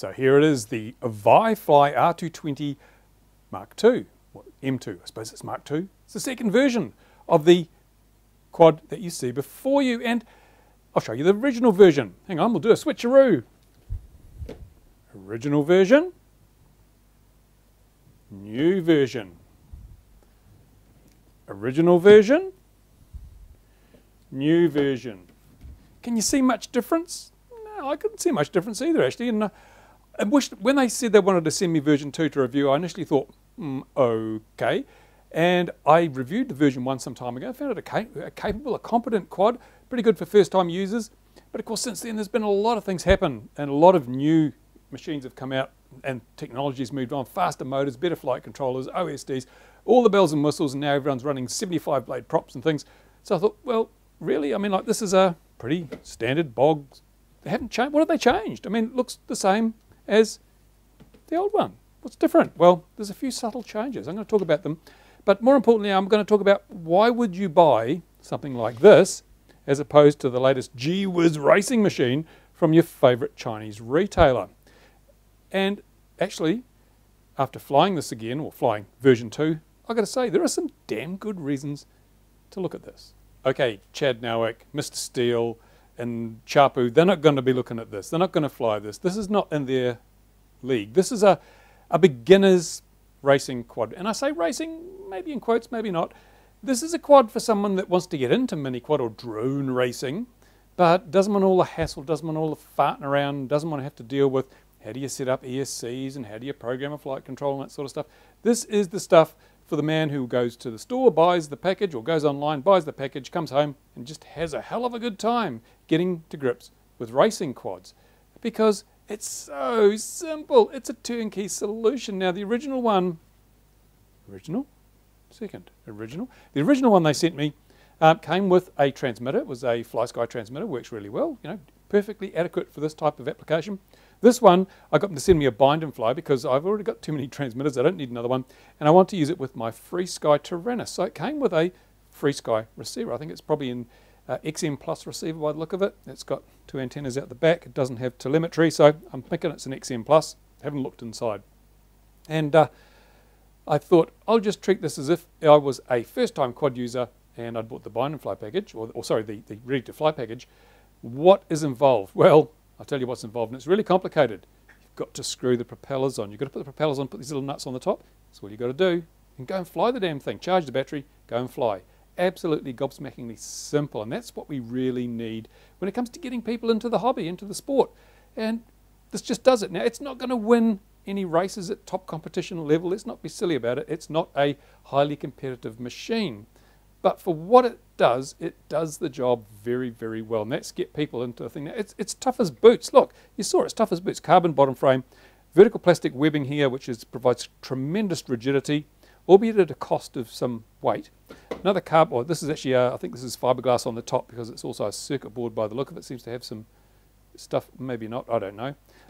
So here it is, the ViFly R220 Mark II, or M2, I suppose it's Mark II. It's the second version of the quad that you see before you, and I'll show you the original version. Hang on, we'll do a switcheroo. Original version, new version. Original version, new version. Can you see much difference? No, I couldn't see much difference either, actually. And I wished, when they said they wanted to send me version 2 to review, I initially thought, okay. And I reviewed the version 1 some time ago, found it a capable, a competent quad, pretty good for first-time users. But of course, since then, there's been a lot of things happen, and a lot of new machines have come out, and technology's moved on, faster motors, better flight controllers, OSDs, all the bells and whistles, and now everyone's running 75-blade props and things. So I thought, well, really? I mean, like, this is a pretty standard bog. They haven't changed. What have they changed? I mean, it looks the same as the old one. What's different? Well, there's a few subtle changes. I'm going to talk about them. But more importantly, I'm going to talk about why would you buy something like this as opposed to the latest Gee Whiz racing machine from your favorite Chinese retailer. And actually, after flying this again, or flying version 2, I've got to say, there are some damn good reasons to look at this. Okay, Chad Nowak, Mr. Steele, and Chapu, they're not going to be looking at this. They're not going to fly this. This is not in their league. This is a beginner's racing quad. And I say racing, maybe in quotes, maybe not. This is a quad for someone that wants to get into mini quad or drone racing, but doesn't want all the hassle, doesn't want all the farting around, doesn't want to have to deal with how do you set up ESCs and how do you program a flight control and that sort of stuff. This is the stuff for the man who goes to the store, buys the package, or goes online, buys the package, comes home and just has a hell of a good time getting to grips with racing quads, because it's so simple. It's a turnkey solution. Now the original one, the original one they sent me came with a transmitter. It was a FlySky transmitter, works really well, you know, perfectly adequate for this type of application. This one, I got them to send me a bind and fly because I've already got too many transmitters. I don't need another one. And I want to use it with my FreeSky Tyrannus. So it came with a FreeSky receiver. I think it's probably an XM Plus receiver by the look of it. It's got two antennas out the back. It doesn't have telemetry. So I'm thinking it's an XM Plus. Haven't looked inside. And I thought, I'll just treat this as if I was a first-time quad user and I'd bought the bind and fly package, or sorry, the ready-to-fly package. What is involved? Well, I'll tell you what's involved, and it's really complicated. You've got to screw the propellers on. You've got to put the propellers on, put these little nuts on the top. That's all you've got to do. And go and fly the damn thing. Charge the battery, go and fly. Absolutely gobsmackingly simple, and that's what we really need when it comes to getting people into the hobby, into the sport. And this just does it. Now, it's not going to win any races at top competition level. Let's not be silly about it. It's not a highly competitive machine. But for what it does the job very, very well. And that's get people into the thing. Now, it's tough as boots. Look, you saw it's tough as boots. Carbon bottom frame, vertical plastic webbing here, which provides tremendous rigidity, albeit at a cost of some weight. Another carbon, or this is actually, I think this is fiberglass on the top because it's also a circuit board by the look of it. Seems to have some stuff, maybe not, I don't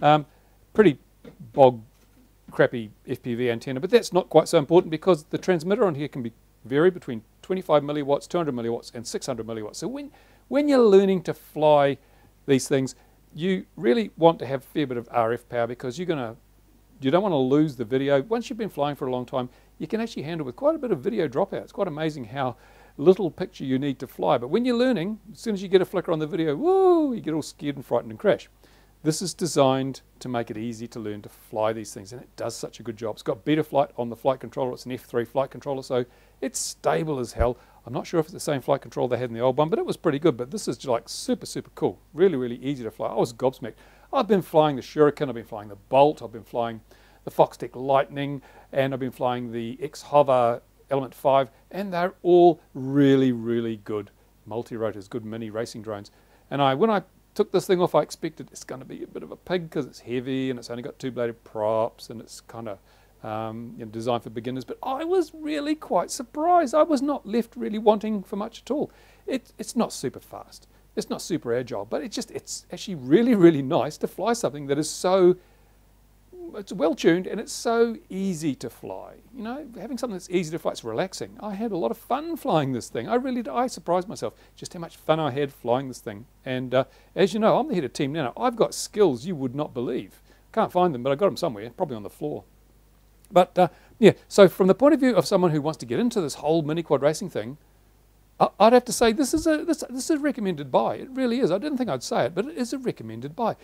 know. Pretty bog, crappy FPV antenna, but that's not quite so important because the transmitter on here can be vary between 25 milliwatts, 200 milliwatts, and 600 milliwatts. So when you're learning to fly these things, you really want to have a fair bit of RF power because you don't want to lose the video. Once you've been flying for a long time, you can actually handle with quite a bit of video dropout. It's quite amazing how little picture you need to fly. But when you're learning, as soon as you get a flicker on the video, woo, you get all scared and frightened and crash. This is designed to make it easy to learn to fly these things, and it does such a good job. It's got Betaflight on the flight controller. It's an F3 flight controller, so it's stable as hell. I'm not sure if it's the same flight controller they had in the old one, but it was pretty good. But this is like super, super cool. Really, really easy to fly. I was gobsmacked. I've been flying the Shuriken, I've been flying the Bolt, I've been flying the Foxtech Lightning, and I've been flying the X-Hover Element 5, and they're all really, really good multi-rotors, good mini racing drones. And when I took this thing off, I expected it's going to be a bit of a pig because it's heavy and it's only got two-bladed props and it's kind of designed for beginners. But I was really quite surprised. I was not left really wanting for much at all. It's not super fast. It's not super agile, but it's actually really, really nice to fly something that is so, it's well-tuned and it's so easy to fly. You know, having something that's easy to fly, it's relaxing. I had a lot of fun flying this thing. I surprised myself just how much fun I had flying this thing. And as you know, I'm the head of Team Nano. I've got skills you would not believe. Can't find them, but I got them somewhere, probably on the floor. But yeah, so from the point of view of someone who wants to get into this whole mini quad racing thing, I'd have to say this is a recommended buy. It really is. I didn't think I'd say it, but it is a recommended buy.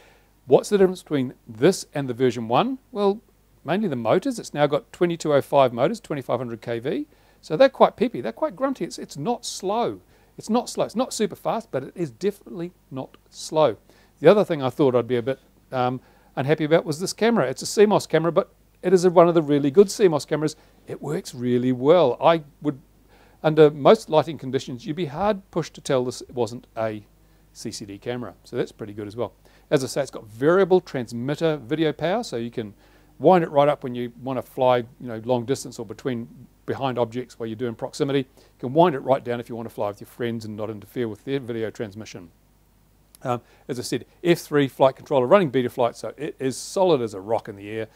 What's the difference between this and the version 1? Well, mainly the motors. It's now got 2205 motors, 2500 kV. So they're quite peepy. They're quite grunty. It's not slow. It's not slow. It's not super fast, but it is definitely not slow. The other thing I thought I'd be a bit unhappy about was this camera. It's a CMOS camera, but it is one of the really good CMOS cameras. It works really well. I would, under most lighting conditions, you'd be hard pushed to tell this wasn't a CCD camera. So that's pretty good as well. As I say, it's got variable transmitter video power, so you can wind it right up when you want to fly, you know, long distance or behind objects while you're doing proximity. You can wind it right down if you want to fly with your friends and not interfere with their video transmission. As I said, F3 flight controller running Betaflight, so it is solid as a rock in the air.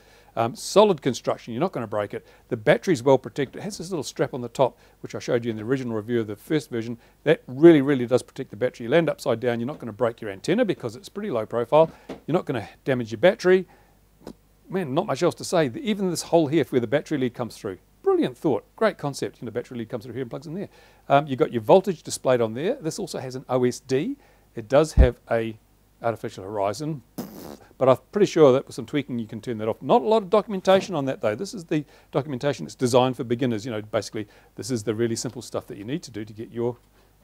Solid construction, you're not going to break it. The battery's well protected. It has this little strap on the top, which I showed you in the original review of the first version. That really, really does protect the battery. You land upside down, you're not going to break your antenna because it's pretty low profile. You're not going to damage your battery. Man, not much else to say. Even this hole here where the battery lead comes through. Brilliant thought. Great concept. You know, the battery lead comes through here and plugs in there. You've got your voltage displayed on there. This also has an OSD. It does have a artificial horizon, but I'm pretty sure that with some tweaking you can turn that off. Not a lot of documentation on that though. This is the documentation that's designed for beginners. You know, basically this is the really simple stuff that you need to do to get your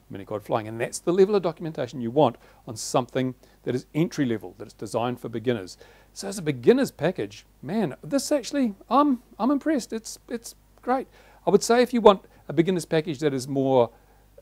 mini quad flying, and that's the level of documentation you want on something that is entry level, that is designed for beginners. So as a beginner's package, man, this actually, I'm impressed. It's great. I would say if you want a beginner's package that is more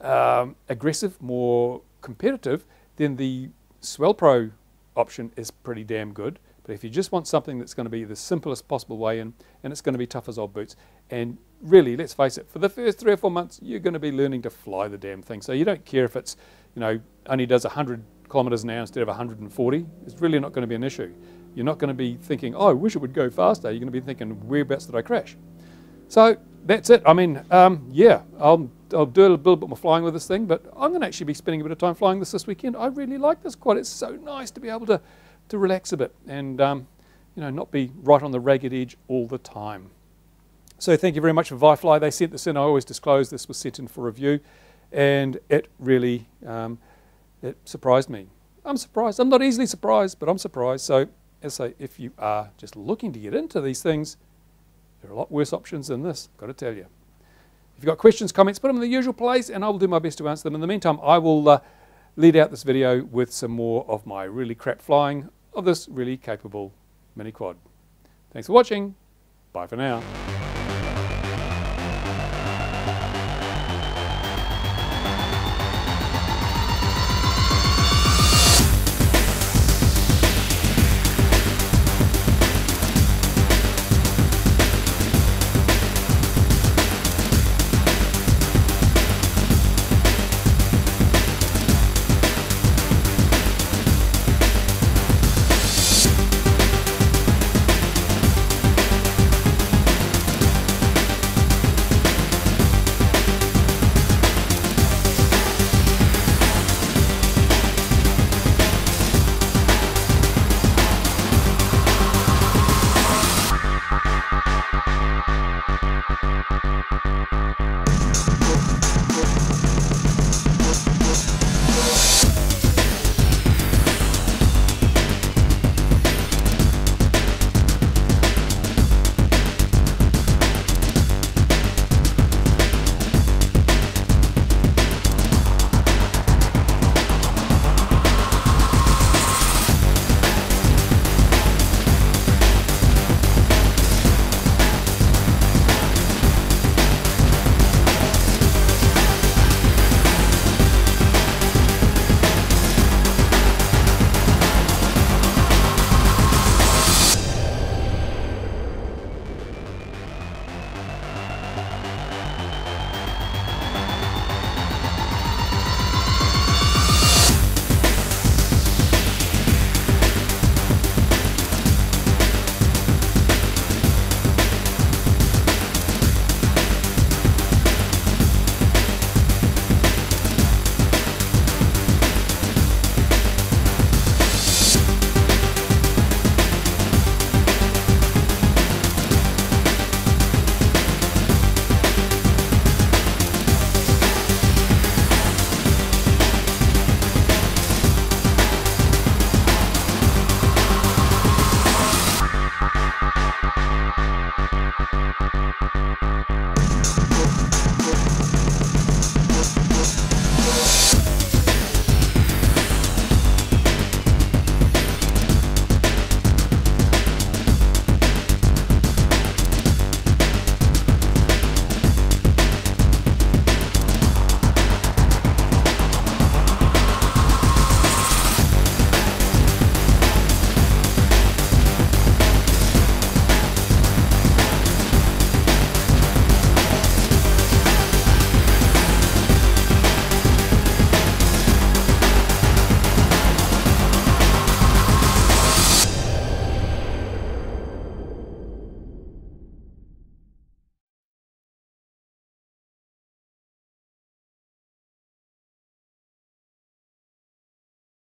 aggressive, more competitive, then the SwellPro option is pretty damn good. But if you just want something that's going to be the simplest possible way in, and it's going to be tough as old boots, and really, let's face it, for the first 3 or 4 months, you're going to be learning to fly the damn thing. So you don't care if it's, you know, only does 100 kilometers an hour instead of 140. It's really not going to be an issue. You're not going to be thinking, oh, I wish it would go faster. You're going to be thinking, whereabouts did I crash? So that's it. I mean, yeah, I'll do a little bit more flying with this thing, but I'm going to actually be spending a bit of time flying this weekend. I really like this quad. It's so nice to be able to relax a bit and you know, not be right on the ragged edge all the time. So thank you very much for ViFly. They sent this in. I always disclose this was sent in for review, and it really it surprised me. I'm surprised. I'm not easily surprised, but I'm surprised. So as I say, if you are just looking to get into these things, there are a lot worse options than this, I've got to tell you. If you've got questions, comments, put them in the usual place and I will do my best to answer them. In the meantime, I will lead out this video with some more of my really crap flying of this really capable mini quad. Thanks for watching. Bye for now.